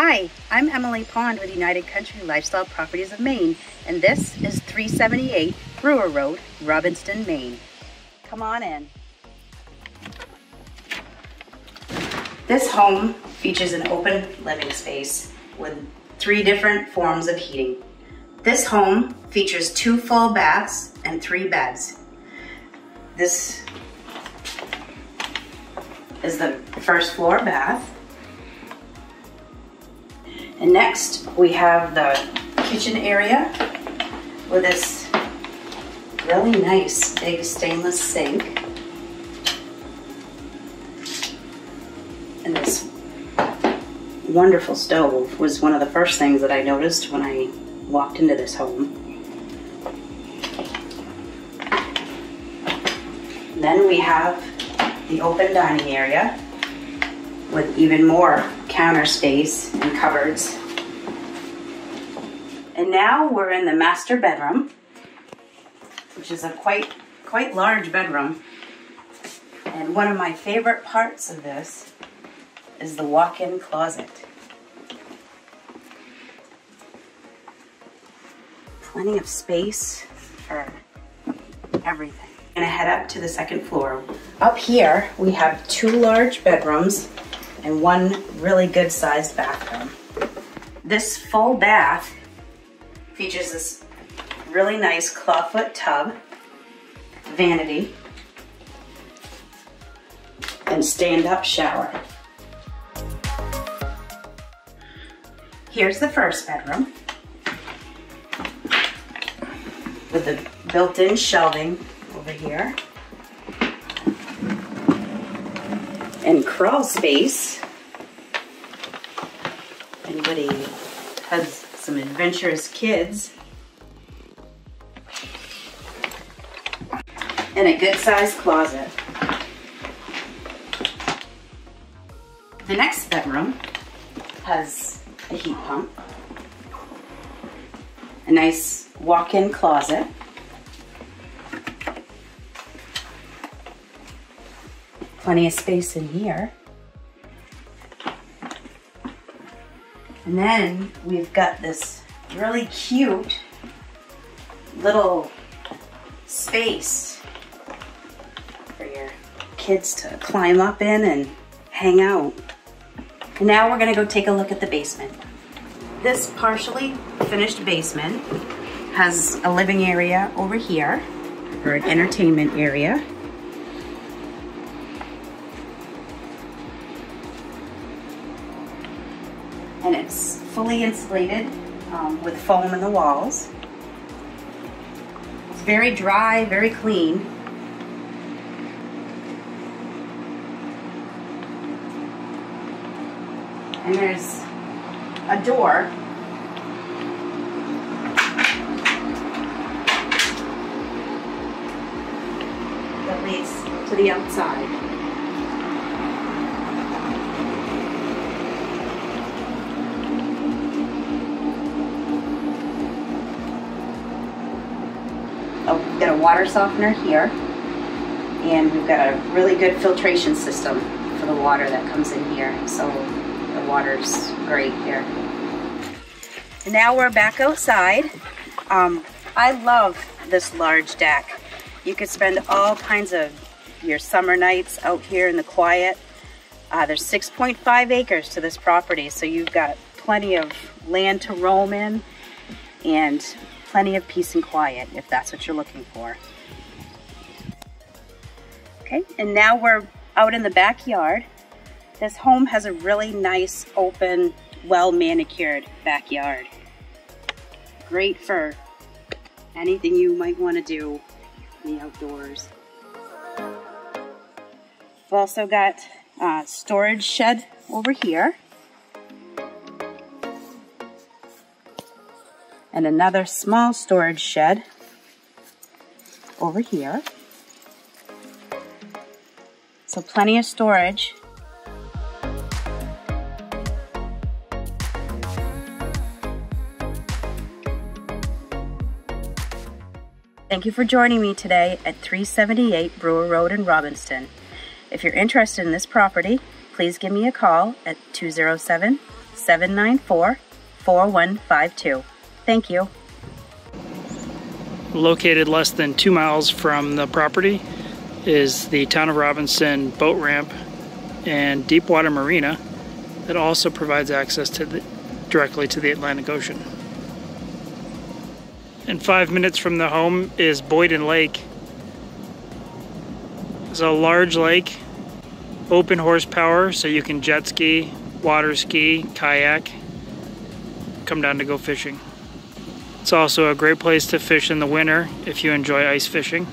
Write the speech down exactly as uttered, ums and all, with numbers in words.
Hi, I'm Emily Pond with United Country Lifestyle Properties of Maine, and this is three seventy-eight Brewer Road, Robbinston, Maine. Come on in. This home features an open living space with three different forms of heating. This home features two full baths and three beds. This is the first floor bath. And next we have the kitchen area with this really nice big stainless sink and this wonderful stove was one of the first things that I noticed when I walked into this home. Then we have the open dining area with even more counter space and cupboards. And now we're in the master bedroom, which is a quite, quite large bedroom. And one of my favorite parts of this is the walk-in closet. Plenty of space for everything. I'm gonna head up to the second floor. Up here, we have two large bedrooms and one really good sized bathroom. This full bath features this really nice clawfoot tub, vanity, and stand-up shower. Here's the first bedroom with the built-in shelving over here. And crawl space. Anybody has some adventurous kids. And a good sized closet. The next bedroom has a heat pump, a nice walk-in closet, plenty of space in here. And then we've got this really cute little space for your kids to climb up in and hang out. And now we're gonna go take a look at the basement. This partially finished basement has a living area over here, or an entertainment area. And it's fully insulated um, with foam in the walls. It's very dry, very clean. And there's a door that leads to the outside. Oh, we've got a water softener here, and we've got a really good filtration system for the water that comes in here, so the water's great here. And now we're back outside. Um, I love this large deck. You could spend all kinds of your summer nights out here in the quiet. Uh, there's six point five acres to this property, so you've got plenty of land to roam in, and plenty of peace and quiet if that's what you're looking for. Okay, and now we're out in the backyard. This home has a really nice, open, well-manicured backyard. Great for anything you might want to do in the outdoors. We've also got a storage shed over here. And another small storage shed over here. So plenty of storage. Thank you for joining me today at three seventy-eight Brewer Road in Robbinston. If you're interested in this property, please give me a call at two zero seven, six nine eight, two two two two. seven nine four, four one five two. Thank you. Located less than two miles from the property is the Town of Robbinston boat ramp and deep water marina that also provides access to the, directly to the Atlantic Ocean. And five minutes from the home is Boyden Lake. It's a large lake, open horsepower, so you can jet ski, water ski, kayak, come down to go fishing. It's also a great place to fish in the winter if you enjoy ice fishing.